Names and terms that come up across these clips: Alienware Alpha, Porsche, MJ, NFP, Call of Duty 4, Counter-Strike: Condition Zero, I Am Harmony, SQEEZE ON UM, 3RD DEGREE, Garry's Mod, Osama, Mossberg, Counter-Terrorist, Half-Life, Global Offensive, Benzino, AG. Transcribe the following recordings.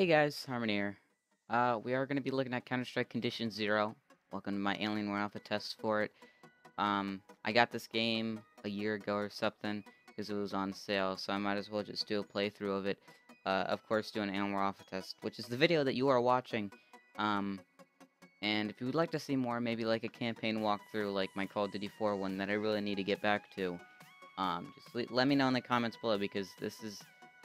Hey guys, Harmon here. We are going to be looking at Counter-Strike Condition Zero. Welcome to my Alienware Alpha test for it. I got this game a year ago or something because it was on sale, so I might as well just do a playthrough of it. Of course, do an Alienware Alpha test, which is the video that you are watching. And if you would like to see more, maybe like a campaign walkthrough, like my Call of Duty 4 one that I really need to get back to, just let me know in the comments below, because this is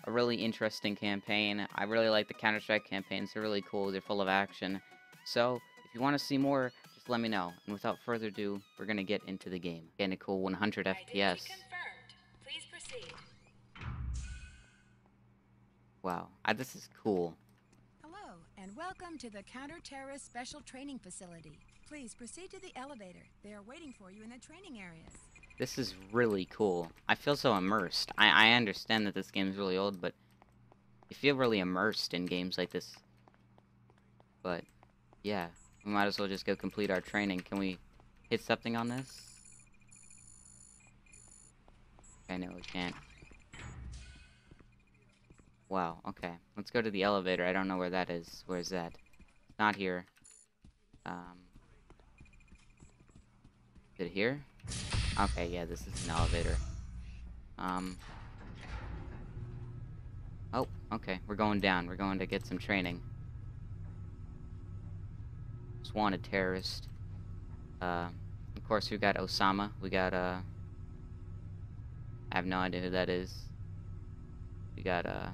a really interesting campaign. I really like the Counter-Strike campaigns. They're really cool. They're full of action. So, if you want to see more, just let me know. And without further ado, we're going to get into the game. Getting a cool 100 FPS. Please proceed. Wow. This is cool. Hello, and welcome to the Counter-Terrorist Special Training Facility. Please proceed to the elevator. They are waiting for you in the training areas. This is really cool. I feel so immersed. I understand that this game is really old, but you feel really immersed in games like this. But, yeah. We might as well just go complete our training. Can we hit something on this? Okay, no, we can't. Wow, okay. Let's go to the elevator. I don't know where that is. Where is that? Not here. Is it here? Okay, yeah, this is an elevator. Oh, okay, we're going down. We're going to get some training. Just wanted terrorist. Of course, we got Osama. We got, I have no idea who that is. We got, a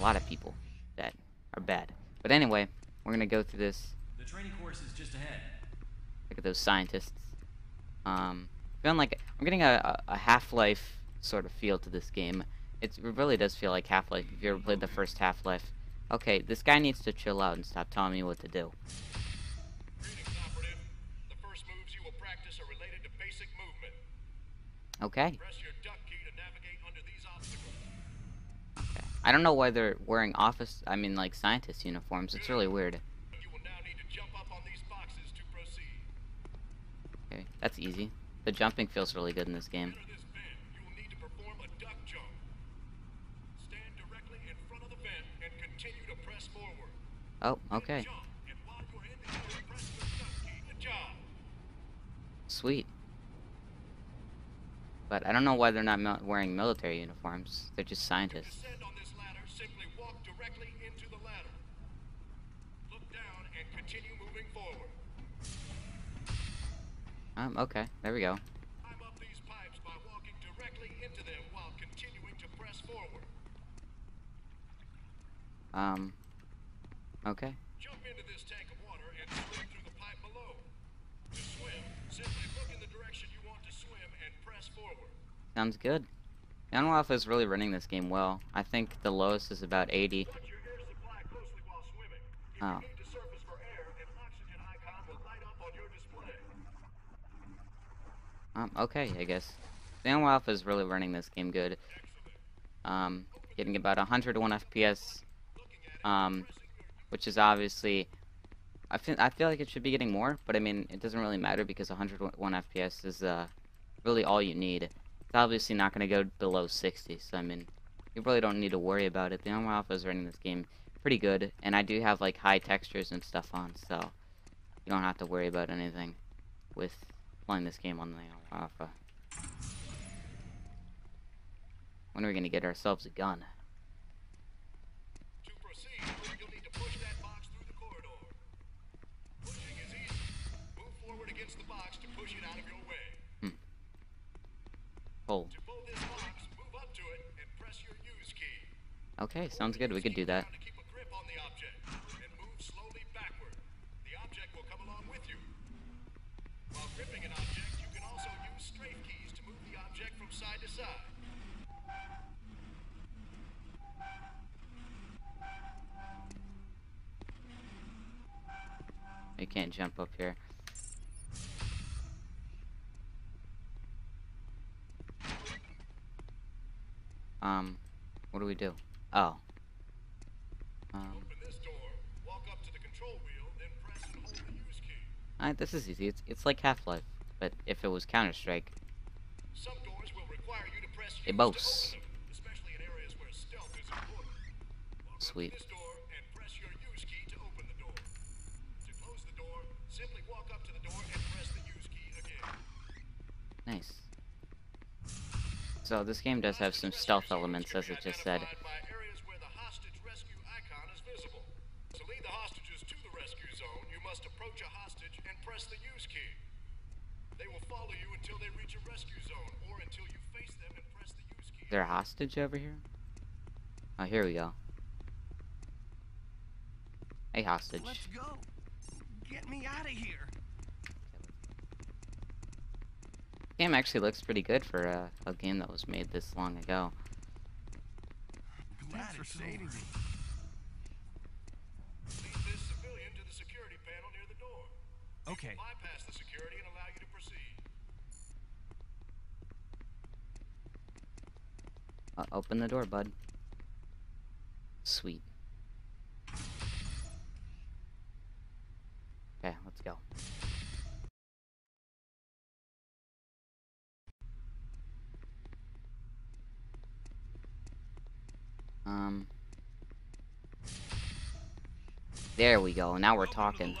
lot of people that are bad. But anyway, we're gonna go through this. The training course is just ahead. Look at those scientists. Feeling like I'm getting a Half-Life sort of feel to this game. It really does feel like Half-Life if you ever played the first Half-Life. Okay, this guy needs to chill out and stop telling me what to do. Greetings, operative. The first moves you will practice are related to basic movement. Okay. Press your duck key to navigate under these obstacles. Okay. I don't know why they're wearing like scientist uniforms. It's really weird. Okay, that's easy. The jumping feels really good in this game. Oh, okay. Sweet. But I don't know why they're not wearing military uniforms. They're just scientists. Okay, there we go. Climb up these pipes by walking directly into them while continuing to press forward. Okay. Jump into this tank of water and swim through the pipe below. To swim, simply look in the direction you want to swim and press forward. Sounds good. Alienware Alpha is really running this game well. I think the lowest is about 80. Watch your air supply closely while swimming. If you need to surface for air, an oxygen icon will light up on your display. Okay, I guess. Alienware Alpha is really running this game good. Getting about 101 FPS, which is obviously... I feel like it should be getting more, but I mean, it doesn't really matter because 101 FPS is really all you need. It's obviously not going to go below 60, so I mean, you really don't need to worry about it. Alienware Alpha is running this game pretty good, and I do have like high textures and stuff on, so you don't have to worry about anything with... playing this game on the Alpha. When are we gonna get ourselves a gun? To proceed, you'll need to push that box through the corridor. Pushing is easy. Move forward against the box to push it out of your way. Hold. To fold this box, move up to it and press your use key. Okay, sounds good. We could do that. To keep a grip on the object and move slowly backward. The object will come along with you. While gripping an object, you can also use strafe keys to move the object from side to side. We can't jump up here. What do we do? Oh. Open this door, walk up to the control wheel, then press and hold the use key. Alright, this is easy. It's like Half-Life, but if it was Counter-Strike. Some doors will require you to press use to open them, especially in areas where stealth is Sweet. Nice. So this game does have some stealth elements, as it just said. Is there a hostage over here? Oh, here we go. Hey, hostage. Let's go. Get me out of here. Game actually looks pretty good for a game that was made this long ago. Glad it's over. Lead this civilian to the security panel near the door. Okay. Bypass the security and allow you to proceed. Open the door, bud. Sweet. Okay, let's go. There we go. Now we're talking.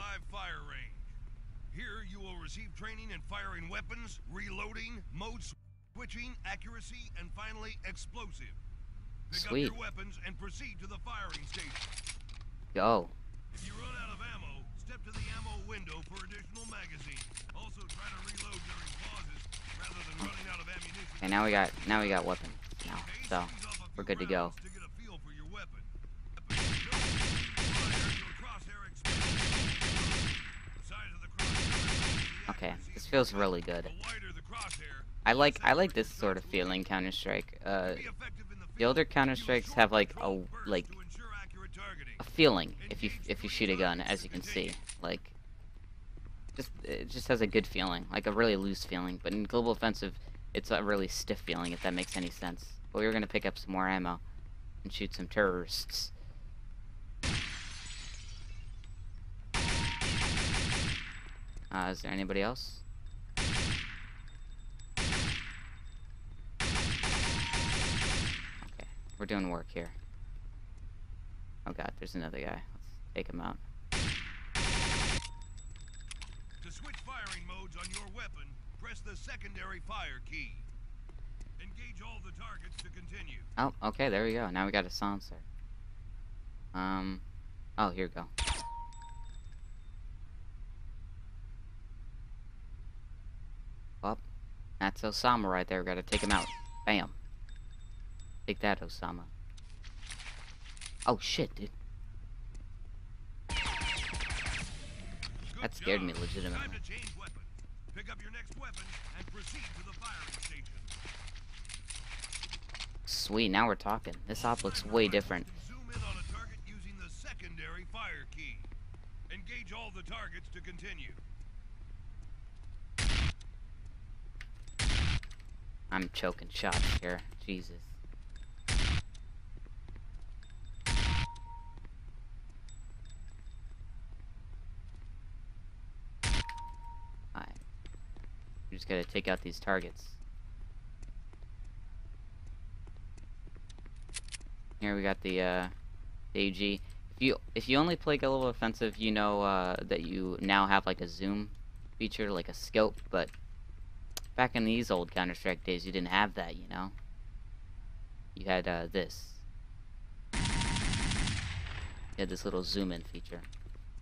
Here you will receive training in firing weapons, reloading, mode switching, accuracy, and finally explosive. Pick up your weapons and proceed to the firing station. Go. If you run out of ammo, step to the ammo window for additional magazine. Also try to reload during pauses rather than running out of ammunition. And now we got weapons. Now, so we're good to go. Okay, this feels really good. I like this sort of feeling, Counter-Strike. The older Counter-Strikes have like a feeling if you shoot a gun, as you can see. Like, it just has a good feeling, like a really loose feeling. But in Global Offensive, it's a really stiff feeling, if that makes any sense. But we were gonna pick up some more ammo and shoot some terrorists. Is there anybody else? Okay, we're doing work here. Oh god, there's another guy. Let's take him out. To switch firing modes on your weapon, press the secondary fire key. Engage all the targets to continue. Oh, okay, there we go. Now we got a silencer. Oh, here we go. Well, that's Osama right there. We gotta take him out. Bam. Take that, Osama. Oh shit, dude. That scared me legitimately. Time to change weapon. Pick up your next weapon and proceed to the firing station. Sweet, now we're talking. This op looks way different. Zoom in on a target using the secondary fire key. Engage all the targets to continue. I'm choking shots here. Jesus. Alright. We just gotta take out these targets. Here we got the AG. If you only play Global Offensive, you know that you now have like a zoom feature, like a scope, but back in these old Counter-Strike days, you didn't have that, you know? You had, this. You had this little zoom-in feature.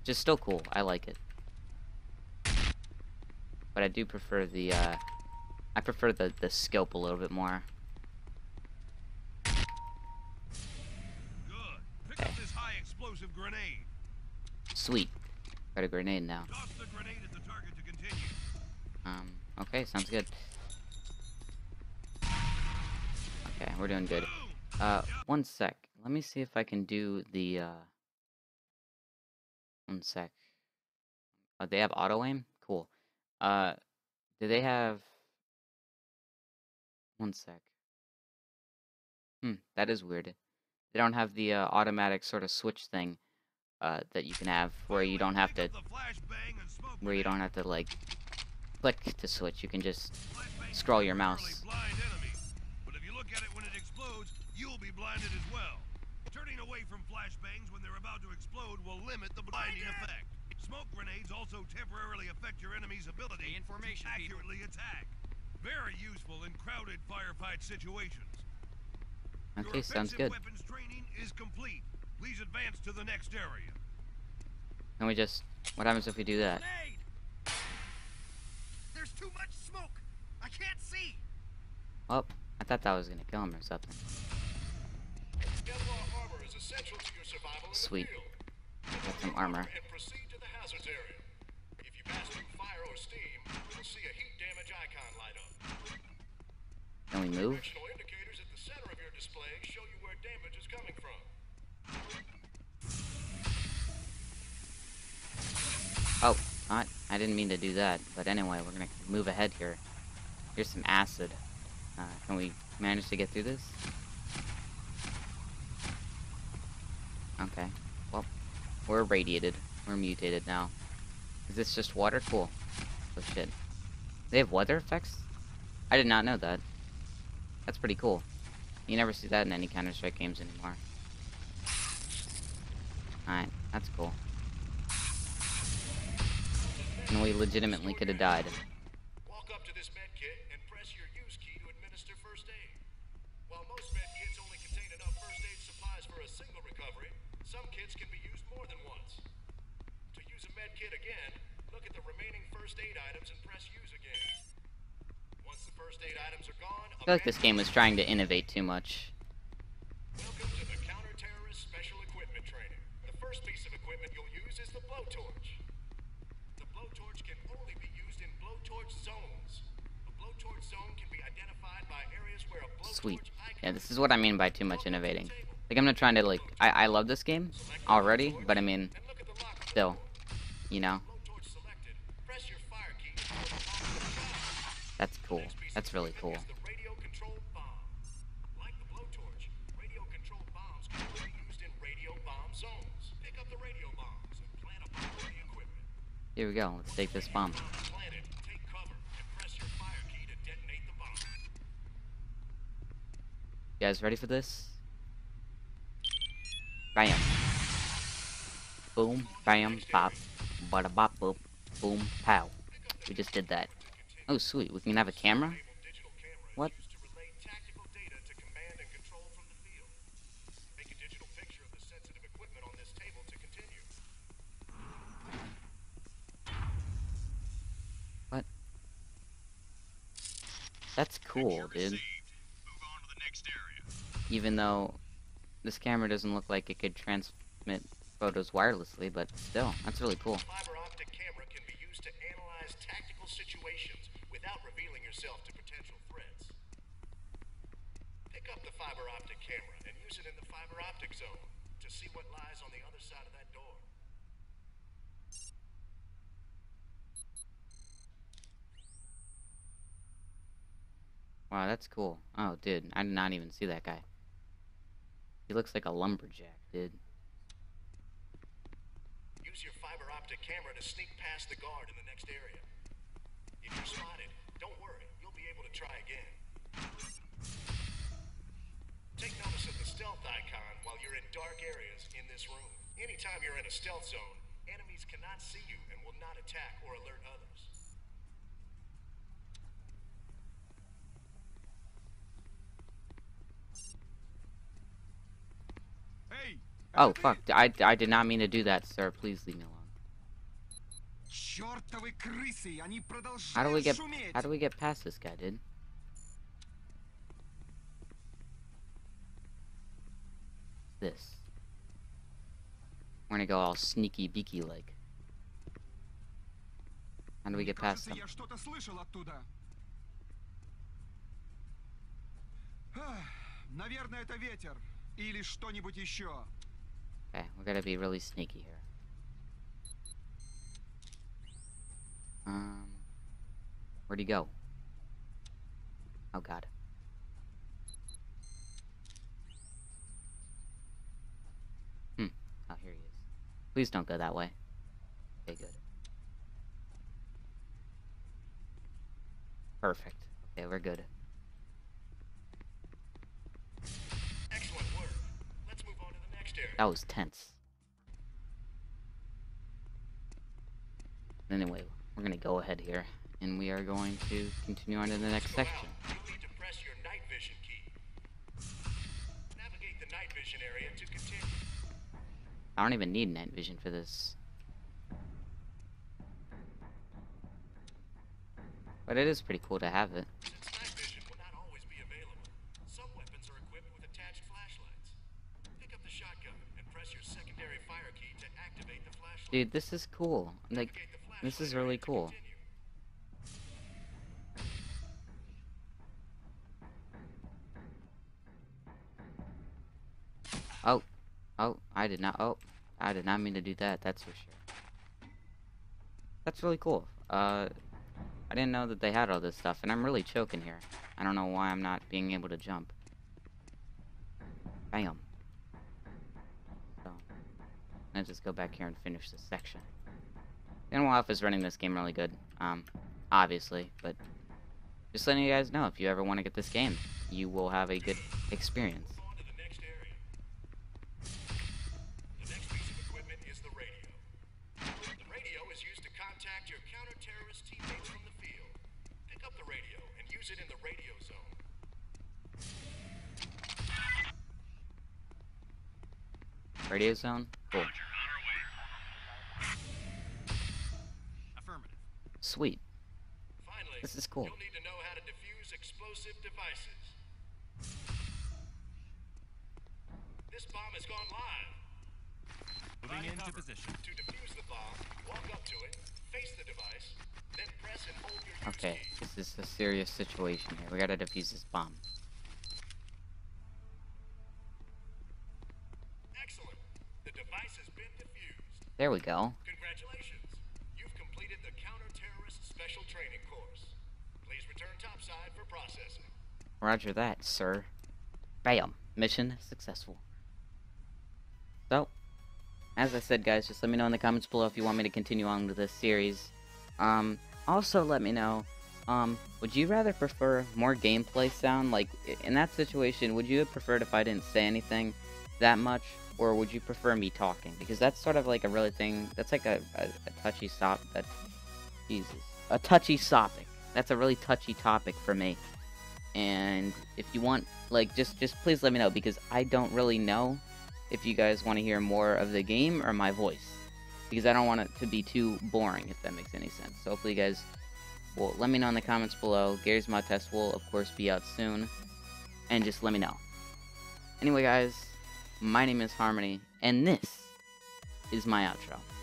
Which is still cool. I like it. But I do prefer the, I prefer the scope a little bit more. Good. Pick up this high explosive grenade. Sweet. Got a grenade now. Toss the grenade at the target to continue. Okay, sounds good. Okay, we're doing good. One sec. Let me see if I can do the, one sec. Oh, they have auto-aim? Cool. Do they have... One sec. That is weird. They don't have the, automatic sort of switch thing, that you can have, where you don't have to... Where you don't have to, like... click to switch. You can just scroll your mouse. But if you look at it when it explodes, you'll be blinded as well. Turning away from flashbangs when they're about to explode will limit the blinding effect. Smoke grenades also temporarily affect your enemy's ability to accurately attack. Very useful in crowded firefight situations. Okay, your sounds good. Weapons training is complete. Please advance to the next area. Can we just... What happens if we do that? There's too much smoke. I can't see. Oh, I thought that was gonna kill him or something. Sweet. Got some armor. Can we move? Oh, I didn't mean to do that. But anyway, we're gonna move ahead here. Here's some acid. Can we manage to get through this? Okay. Well, we're radiated. We're mutated now. Is this just water? Cool. Oh shit. They have weather effects? I did not know that. That's pretty cool. You never see that in any Counter-Strike games anymore. Alright, that's cool. And we legitimately could have died. Walk up to this med kit and press your use key to administer first aid. While most med kits only contain enough first aid supplies for a single recovery, some kits can be used more than once. To use a med kit again, look at the remaining first aid items and press use again. Once the first aid items are gone, I feel like this game was trying to innovate too much. Welcome to the Counter-Terrorist Special Equipment Training. The first piece of equipment you'll use is the blowtorch. The blowtorch can only be used in blowtorch zones. A blowtorch zone can be identified by areas where a blowtorch icon. Yeah, this is what I mean by too much innovating. Like, I'm not trying to, like, I love this game already, but I mean, still, you know. That's cool. That's really cool. Here we go. Let's take this bomb. You guys ready for this? Bam. Boom, bam, bop. Bada bop, boop. Boom, pow. We just did that. Oh, sweet. We can have a camera? What? What? That's cool, dude. Even though this camera doesn't look like it could transmit photos wirelessly, but still, that's really cool. Fiber optic camera can be used to analyze tactical situations without revealing yourself to potential threats. Pick up the fiber optic camera and use it in the fiber optic zone to see what lies on the other side of that door. Wow, that's cool. Oh, dude, I did not even see that guy. He looks like a lumberjack, dude. Use your fiber optic camera to sneak past the guard in the next area. If you're spotted, don't worry, you'll be able to try again. Take notice of the stealth icon while you're in dark areas in this room. Anytime you're in a stealth zone, enemies cannot see you and will not attack or alert others. Hey! Oh, fuck. I did not mean to do that, sir. Please leave me alone. How do we get past this guy, dude? This. We're gonna go all sneaky beaky like. How do we get past him? Okay, we gotta be really sneaky here. Where'd he go? Oh god. Oh, here he is. Please don't go that way. Okay, good. Perfect. Okay, we're good. Excellent work. Let's move on to the next That was tense. Anyway, we're gonna go ahead here, and we are going to continue on to the next section. You'll need to press your night vision key. Navigate the night vision area to continue. I don't even need night vision for this. But it is pretty cool to have it. Since night vision will not always be available, some weapons are equipped with attached flashlights. Pick up the shotgun and press your secondary fire key to activate the flashlight. Dude, this is cool. Like, this is really cool. Oh. Oh, I did not mean to do that, that's for sure. That's really cool. I didn't know that they had all this stuff, and I'm really choking here. I don't know why I'm not being able to jump. Bam. So, let's just go back here and finish this section. Animal Alpha is running this game really good, obviously, but just letting you guys know, if you ever want to get this game, you will have a good experience. Contact your counter-terrorist teammates from the field. Pick up the radio and use it in the radio zone. Radio zone? Cool. Roger, on our way. Affirmative. Sweet. Finally, this is cool. You'll need to know how to defuse explosive devices. This bomb has gone live. Moving into position. To defuse the bomb, walk up to it, face the device, then press and hold your okay, this is a serious situation here. We gotta defuse this bomb. Excellent. The device has been defused. There we go. Congratulations. You've completed the Counter-Terrorist Special Training Course. Please return topside for processing. Roger that, sir. Bam. Mission successful. So, as I said, guys, just let me know in the comments below if you want me to continue on with this series. Also, let me know, would you rather prefer more gameplay sound? Like, in that situation, would you have preferred if I didn't say anything that much? Or would you prefer me talking? Because that's sort of like a really thing, that's like a touchy a touchy topic. That's a really touchy topic for me. And if you want, like, just please let me know, because I don't really know if you guys want to hear more of the game or my voice, because I don't want it to be too boring, if that makes any sense. So hopefully you guys will let me know in the comments below. Garry's Mod test will of course be out soon, and just let me know. Anyway guys, my name is Harmony, and this is my outro.